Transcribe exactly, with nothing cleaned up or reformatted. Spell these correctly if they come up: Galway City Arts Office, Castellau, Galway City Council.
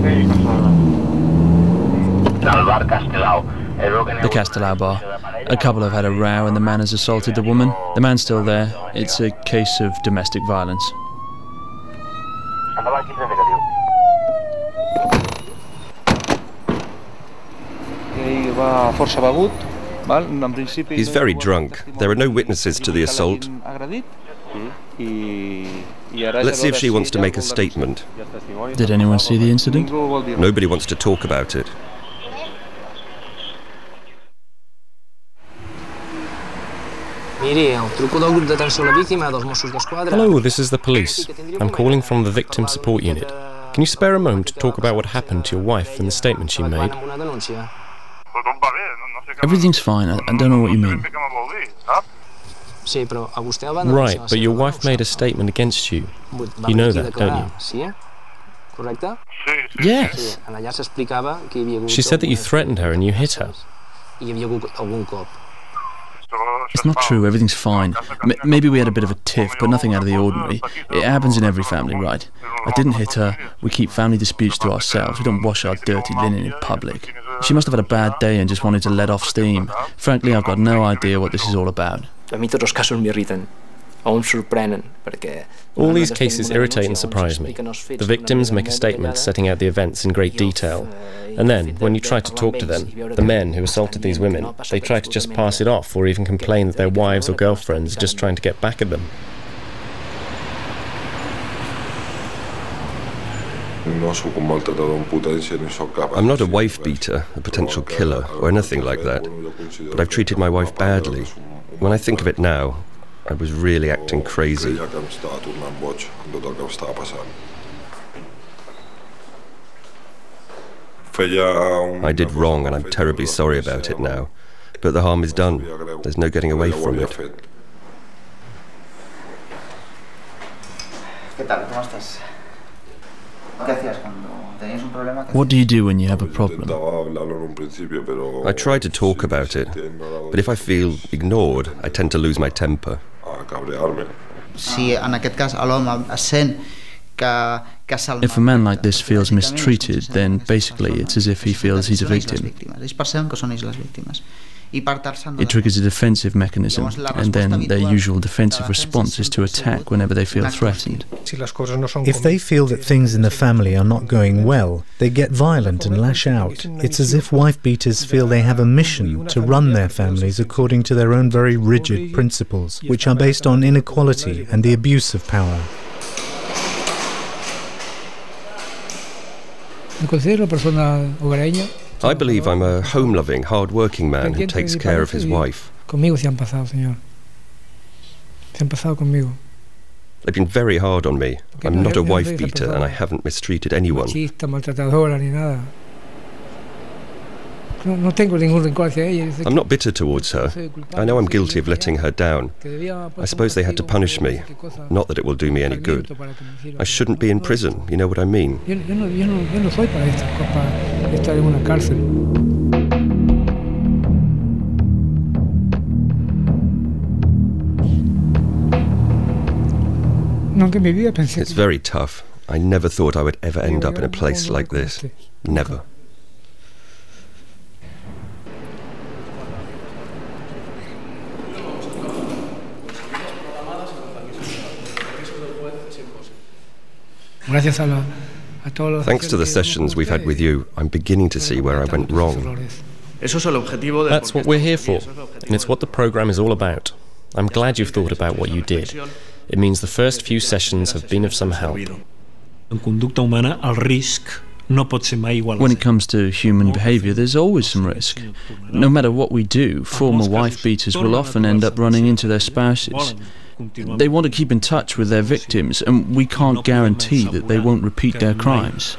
The Castellau bar. A couple have had a row and the man has assaulted the woman. The man's still there. It's a case of domestic violence. He's very drunk. There are no witnesses to the assault. Let's see if she wants to make a statement. Did anyone see the incident? Nobody wants to talk about it. Hello, this is the police. I'm calling from the Victim Support Unit. Can you spare a moment to talk about what happened to your wife and the statement she made? Everything's fine, I, I don't know what you mean. Right, but your wife made a statement against you. You know that, don't you? Yes. She said that you threatened her and you hit her. It's not true, everything's fine. M maybe we had a bit of a tiff, but nothing out of the ordinary. It happens in every family, right? I didn't hit her. We keep family disputes to ourselves. We don't wash our dirty linen in public. She must have had a bad day and just wanted to let off steam. Frankly, I've got no idea what this is all about. All these cases irritate and surprise me. The victims make a statement setting out the events in great detail. And then, when you try to talk to them, the men who assaulted these women, they try to just pass it off or even complain that their wives or girlfriends are just trying to get back at them. I'm not a wife beater, a potential killer, or anything like that, but I've treated my wife badly. When I think of it now, I was really acting crazy. I did wrong and I'm terribly sorry about it now, but the harm is done. There's no getting away from it. What do you do when you have a problem? I try to talk about it, but if I feel ignored, I tend to lose my temper. If a man like this feels mistreated, then basically it's as if he feels he's a victim. It triggers a defensive mechanism, and then their usual defensive response is to attack whenever they feel threatened. If they feel that things in the family are not going well, they get violent and lash out. It's as if wife beaters feel they have a mission to run their families according to their own very rigid principles, which are based on inequality and the abuse of power. I believe I'm a home-loving, hard-working man who takes care of his wife. They've been very hard on me. I'm not a wife beater and I haven't mistreated anyone. I'm not bitter towards her. I know I'm guilty of letting her down. I suppose they had to punish me. Not that it will do me any good. I shouldn't be in prison, you know what I mean. It's very tough. I never thought I would ever end up in a place like this. Never. Thanks to the sessions we've had with you, I'm beginning to see where I went wrong. That's what we're here for, and it's what the program is all about. I'm glad you've thought about what you did. It means the first few sessions have been of some help. When it comes to human behaviour, there's always some risk. No matter what we do, former wife beaters will often end up running into their spouses. They want to keep in touch with their victims, and we can't guarantee that they won't repeat their crimes.